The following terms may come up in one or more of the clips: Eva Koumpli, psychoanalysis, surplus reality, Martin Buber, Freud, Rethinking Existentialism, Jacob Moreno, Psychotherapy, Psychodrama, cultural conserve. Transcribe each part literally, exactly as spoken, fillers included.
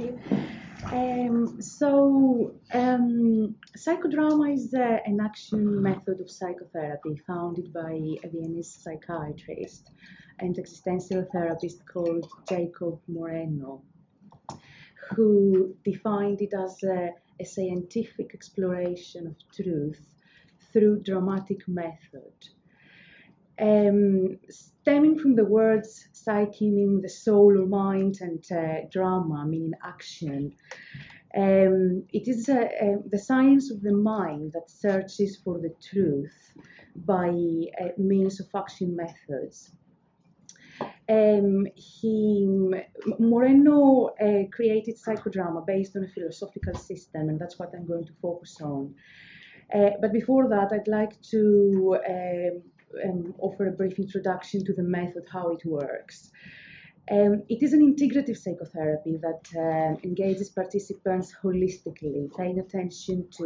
you. Um, so, um, psychodrama is uh, an action method of psychotherapy founded by a Viennese psychiatrist and existential therapist called Jacob Moreno, who defined it as a, a scientific exploration of truth through dramatic method. Um, stemming from the words psyche meaning the soul or mind and uh, drama meaning action, um, it is uh, uh, the science of the mind that searches for the truth by uh, means of action methods. Um, he, Moreno uh, created psychodrama based on a philosophical system, and that's what I'm going to focus on. Uh, but before that, I'd like to um, Um, offer a brief introduction to the method, how it works. Um, it is an integrative psychotherapy that uh, engages participants holistically, paying attention to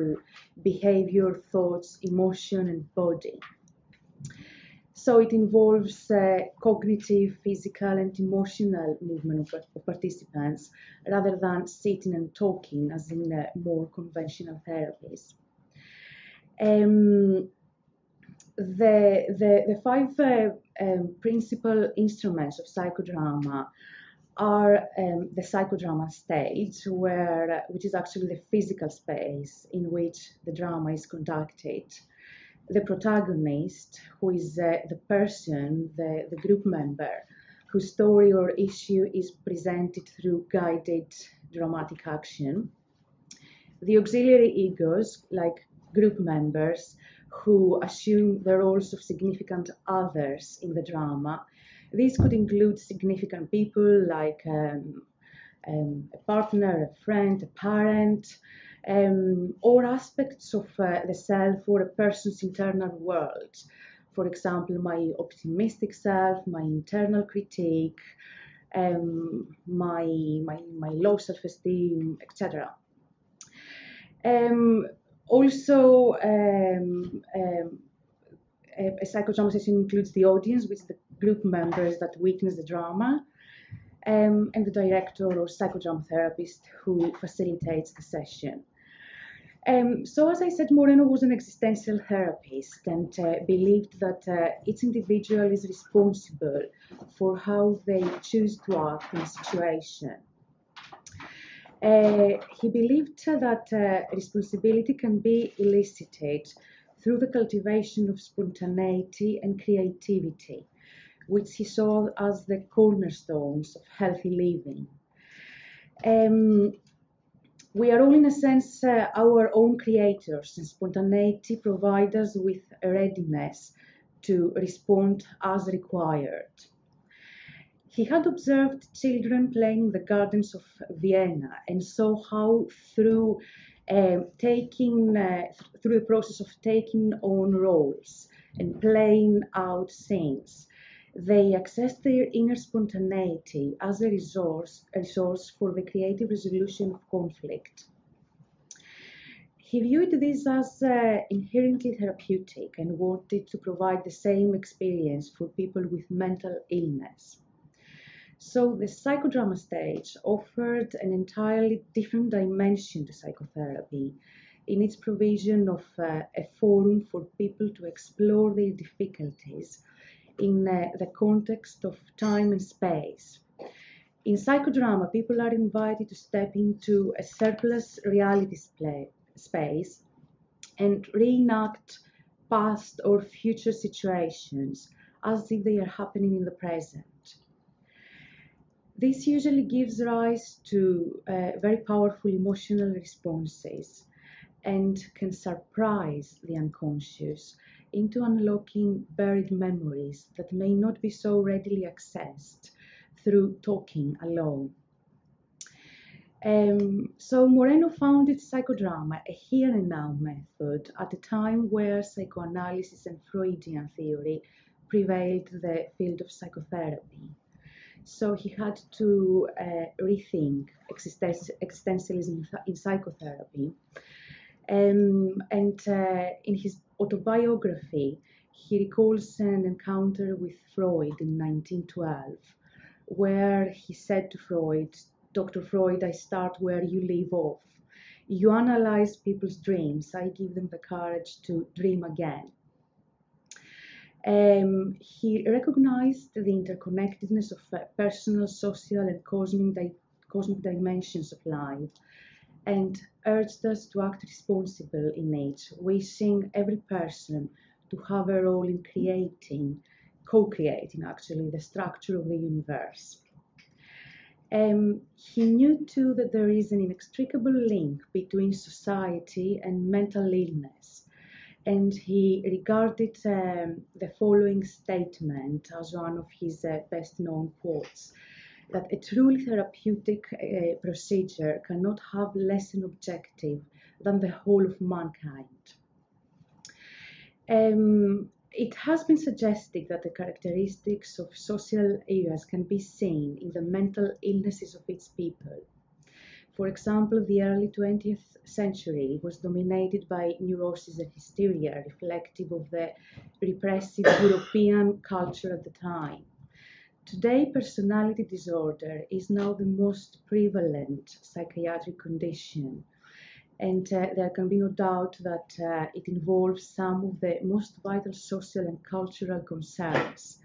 behavior, thoughts, emotion, and body. So it involves uh, cognitive, physical, and emotional movement of, of participants, rather than sitting and talking, as in uh, more conventional therapies. Um, The, the, the five uh, um, principal instruments of psychodrama are um, the psychodrama stage, where, which is actually the physical space in which the drama is conducted, the protagonist, who is uh, the person, the, the group member, whose story or issue is presented through guided dramatic action, the auxiliary egos, like group members, who assume the roles of significant others in the drama. These could include significant people like um, um, a partner, a friend, a parent, um, or aspects of uh, the self or a person's internal world. For example, my optimistic self, my internal critique, um, my, my, my low self-esteem, et cetera. Um, Also, um, um, a, a psychodrama session includes the audience, which is the group members that witness the drama, um, and the director or psychodrama therapist who facilitates the session. Um, so, as I said, Moreno was an existential therapist and uh, believed that uh, each individual is responsible for how they choose to act in a situation. Uh, he believed that uh, responsibility can be elicited through the cultivation of spontaneity and creativity, which he saw as the cornerstones of healthy living. Um, we are all, in a sense, uh, our own creators, and spontaneity provides us with a readiness to respond as required. He had observed children playing in the gardens of Vienna and saw how through uh, taking, uh, th through the process of taking on roles and playing out scenes, they accessed their inner spontaneity as a resource, a resource for the creative resolution of conflict. He viewed this as uh, inherently therapeutic and wanted to provide the same experience for people with mental illness. So the psychodrama stage offered an entirely different dimension to psychotherapy in its provision of uh, a forum for people to explore their difficulties in uh, the context of time and space. In psychodrama, people are invited to step into a surplus reality space and reenact past or future situations as if they are happening in the present. This usually gives rise to uh, very powerful emotional responses and can surprise the unconscious into unlocking buried memories that may not be so readily accessed through talking alone. Um, so Moreno founded psychodrama, a here and now method, at a time where psychoanalysis and Freudian theory prevailed the field of psychotherapy. So he had to uh, rethink existentialism in psychotherapy. Um, and uh, in his autobiography, he recalls an encounter with Freud in nineteen twelve, where he said to Freud, Doctor Freud, I start where you leave off. You analyze people's dreams. I give them the courage to dream again. Um, he recognized the interconnectedness of uh, personal, social, and cosmic, di cosmic dimensions of life, and urged us to act responsible in it, wishing every person to have a role in creating, co-creating actually, the structure of the universe. Um, he knew too that there is an inextricable link between society and mental illness, and he regarded um, the following statement as one of his uh, best known quotes, that a truly therapeutic uh, procedure cannot have less an objective than the whole of mankind. Um, It has been suggested that the characteristics of social areas can be seen in the mental illnesses of its people. For example, the early twentieth century was dominated by neuroses and hysteria, reflective of the repressive European culture at the time. Today, personality disorder is now the most prevalent psychiatric condition, and uh, there can be no doubt that uh, it involves some of the most vital social and cultural concerns,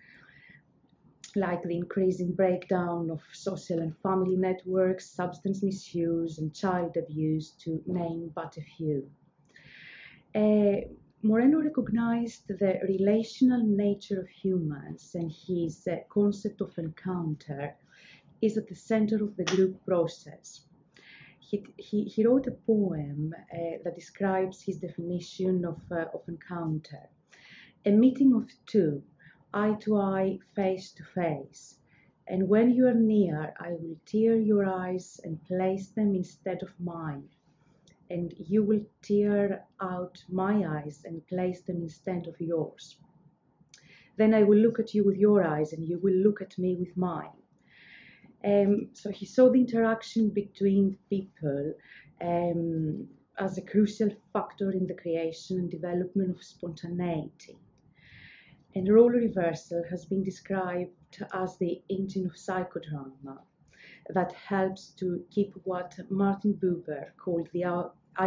like the increasing breakdown of social and family networks, substance misuse, and child abuse, to name but a few. Uh, Moreno recognized the relational nature of humans, and his uh, concept of encounter is at the center of the group process. He, he, he wrote a poem uh, that describes his definition of, uh, of encounter. A meeting of two, eye to eye, face to face. And when you are near, I will tear your eyes and place them instead of mine. And you will tear out my eyes and place them instead of yours. Then I will look at you with your eyes and you will look at me with mine. Um, so he saw the interaction between people um, as a crucial factor in the creation and development of spontaneity. And role reversal has been described as the engine of psychodrama that helps to keep what Martin Buber called the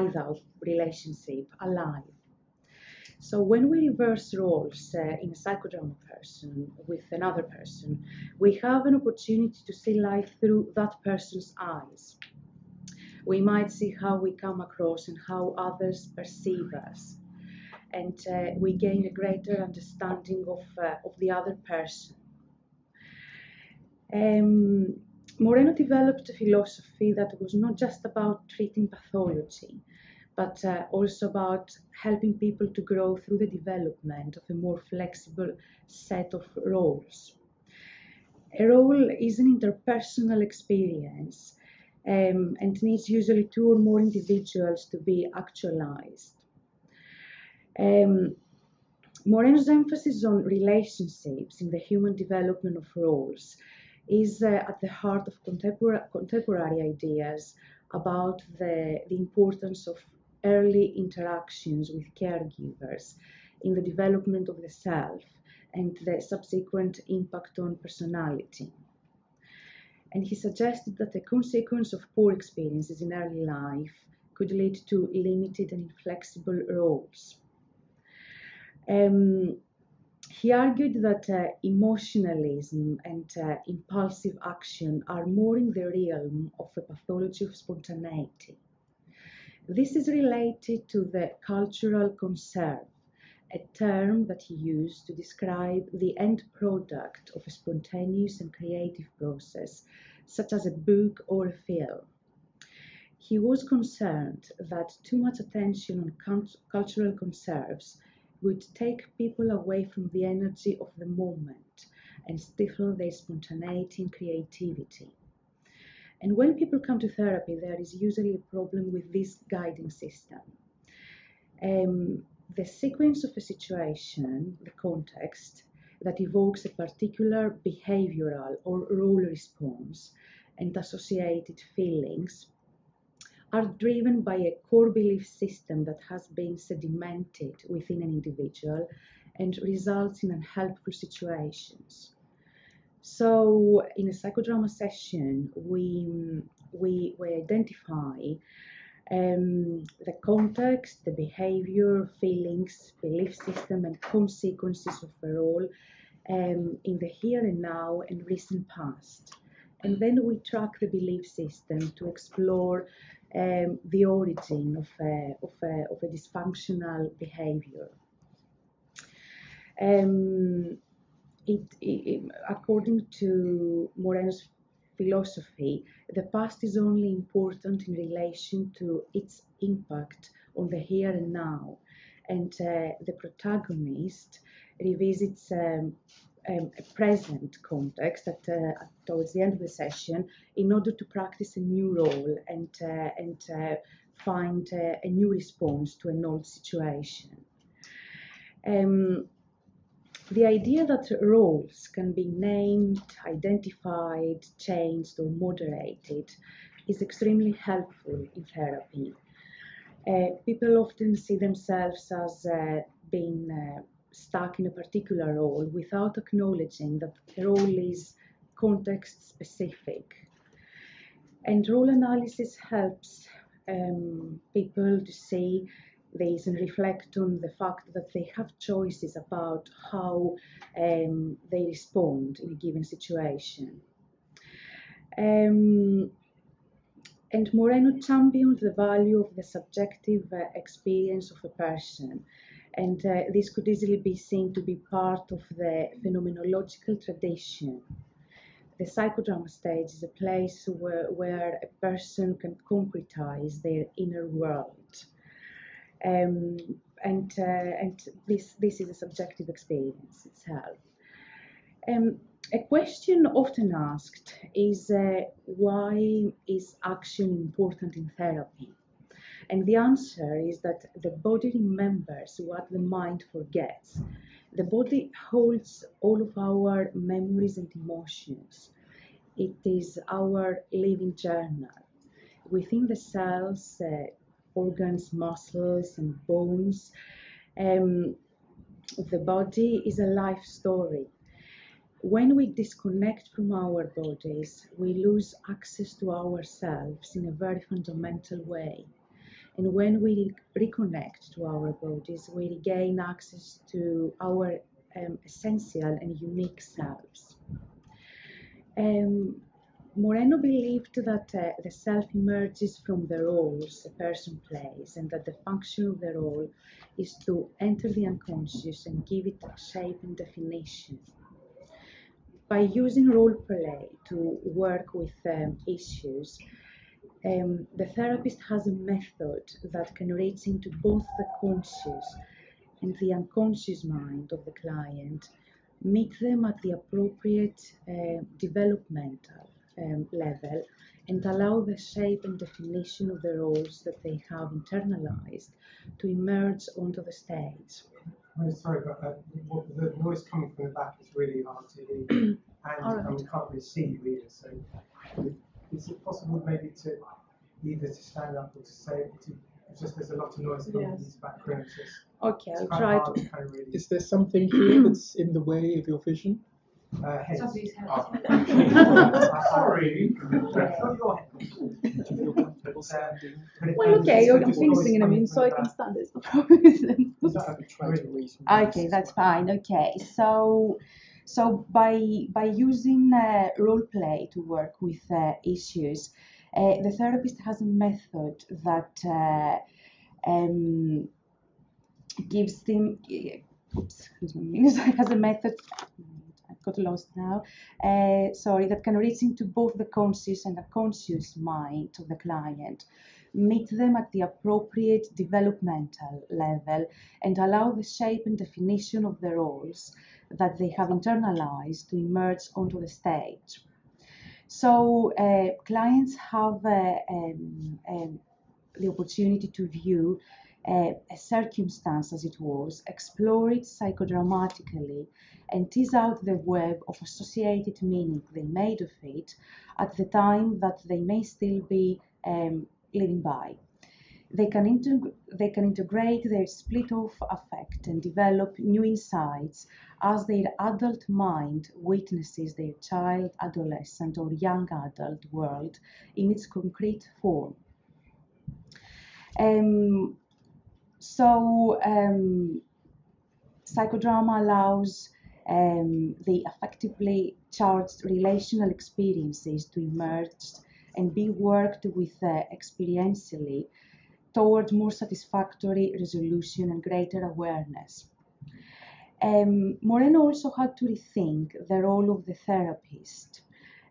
I-thou relationship alive. So when we reverse roles uh, in a psychodrama person with another person, we have an opportunity to see life through that person's eyes. We might see how we come across and how others perceive us. And uh, we gain a greater understanding of, uh, of the other person. Um, Moreno developed a philosophy that was not just about treating pathology, but uh, also about helping people to grow through the development of a more flexible set of roles. A role is an interpersonal experience um, and needs usually two or more individuals to be actualized. Um, Moreno's emphasis on relationships in the human development of roles is uh, at the heart of contempor- contemporary ideas about the, the importance of early interactions with caregivers in the development of the self and the subsequent impact on personality. And he suggested that the consequence of poor experiences in early life could lead to limited and inflexible roles. Um, he argued that uh, emotionalism and uh, impulsive action are more in the realm of a pathology of spontaneity. This is related to the cultural conserve, a term that he used to describe the end product of a spontaneous and creative process, such as a book or a film. He was concerned that too much attention on cult- cultural conserves would take people away from the energy of the moment and stifle their spontaneity and creativity. And when people come to therapy, there is usually a problem with this guiding system. Um, the sequence of a situation, the context, that evokes a particular behavioral or role response and associated feelings are driven by a core belief system that has been sedimented within an individual and results in unhelpful situations. So in a psychodrama session, we we, we identify um, the context, the behavior, feelings, belief system, and consequences overall um, in the here and now and recent past. And then we track the belief system to explore um, the origin of a, of a, of a dysfunctional behavior. Um, It, it, according to Moreno's philosophy, the past is only important in relation to its impact on the here and now, and uh, the protagonist revisits um, um, a present context at, uh, towards the end of the session in order to practice a new role and, uh, and uh, find uh, a new response to an old situation. Um, The idea that roles can be named, identified, changed, or moderated is extremely helpful in therapy. Uh, people often see themselves as uh, being uh, stuck in a particular role without acknowledging that the role is context-specific. And role analysis helps um, people to see this and reflect on the fact that they have choices about how um, they respond in a given situation. Um, and Moreno championed the value of the subjective uh, experience of a person, and uh, this could easily be seen to be part of the phenomenological tradition. The psychodrama stage is a place where, where a person can concretize their inner world. Um, and uh, and this this is a subjective experience itself. Um, a question often asked is uh, why is action important in therapy? And the answer is that the body remembers what the mind forgets. The body holds all of our memories and emotions. It is our living journal. Within the cells, uh, organs, muscles, and bones. Um, the body is a life story. When we disconnect from our bodies, we lose access to ourselves in a very fundamental way. And when we reconnect to our bodies, we regain access to our um, essential and unique selves. Um, Moreno believed that uh, the self emerges from the roles a person plays, and that the function of the role is to enter the unconscious and give it shape and definition. By using role play to work with um, issues, um, the therapist has a method that can reach into both the conscious and the unconscious mind of the client, meet them at the appropriate uh, developmental Um, level, and allow the shape and definition of the roles that they have internalized to emerge onto the stage. I'm sorry, but uh, the noise coming from the back is really hard to hear, and, right. and we can't really see you either. So, is it possible maybe to either to stand up or to say to, just there's a lot of noise coming yes. from the background? It's just, okay, it's I'll try to. to kind of really... Is there something here that's in the way of your vision? Uh, heads. Oh. Sorry. Well, okay, I'm finishing in a minute, so I can stand. It's no problem. Okay, that's fine. Okay, so so by by using uh, role play to work with uh, issues, uh, the therapist has a method that uh, um, gives them. Oops, excuse me. Has a method. Got lost now. Uh, sorry, that can reach into both the conscious and the unconscious mind of the client, meet them at the appropriate developmental level, and allow the shape and definition of the roles that they have internalized to emerge onto the stage. So uh, clients have uh, um, um, the opportunity to view Uh, a circumstance as it was, explore it psychodramatically, and tease out the web of associated meaning they made of it at the time that they may still be um, living by. They can, integ they can integrate their split-off affect and develop new insights as their adult mind witnesses their child, adolescent, or young adult world in its concrete form. Um, so, um, psychodrama allows um, the affectively charged relational experiences to emerge and be worked with uh, experientially toward more satisfactory resolution and greater awareness. Um, Moreno also had to rethink the role of the therapist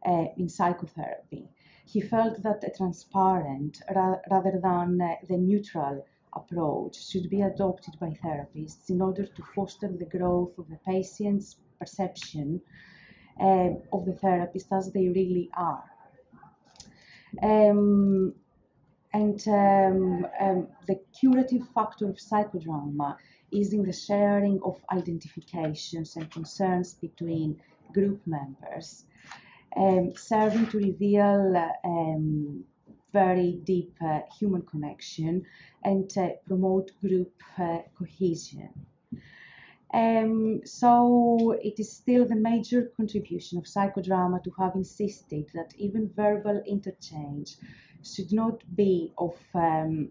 uh, in psychotherapy. He felt that a transparent ra rather than uh, the neutral approach should be adopted by therapists in order to foster the growth of the patient's perception uh, of the therapist as they really are. Um, And um, um, the curative factor of psychodrama is in the sharing of identifications and concerns between group members, um, serving to reveal um, very deep uh, human connection and uh, promote group uh, cohesion. Um, so it is still the major contribution of psychodrama to have insisted that even verbal interchange should not be of um,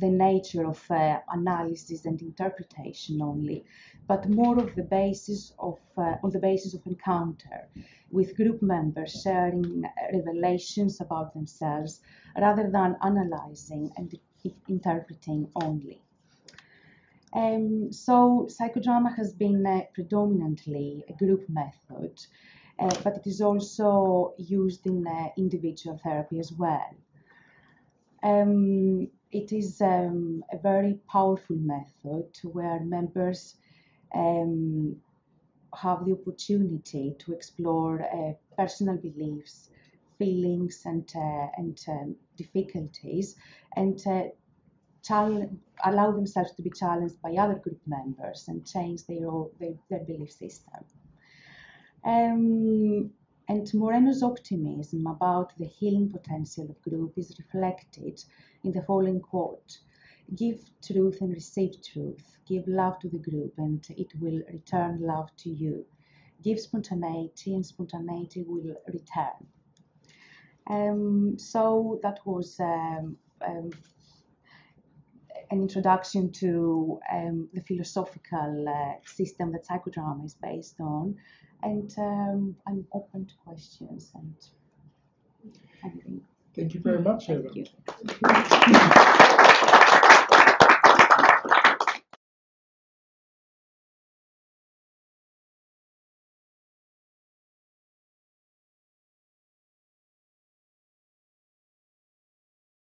the nature of uh, analysis and interpretation only, but more of the basis of uh, on the basis of encounter, with group members sharing revelations about themselves rather than analyzing and interpreting only. Um, so psychodrama has been uh, predominantly a group method. Uh, but it is also used in uh, individual therapy as well. Um, it is um, a very powerful method where members um, have the opportunity to explore uh, personal beliefs, feelings, and, uh, and um, difficulties, and uh, allow themselves to be challenged by other group members and change their, own, their, their belief system. Um, and Moreno's optimism about the healing potential of group is reflected in the following quote: "Give truth and receive truth. Give love to the group and it will return love to you. Give spontaneity and spontaneity will return." Um, so that was um, um, an introduction to um, the philosophical uh, system that psychodrama is based on. And um, I'm open to questions and everything. Thank you very much, Eva. Thank you.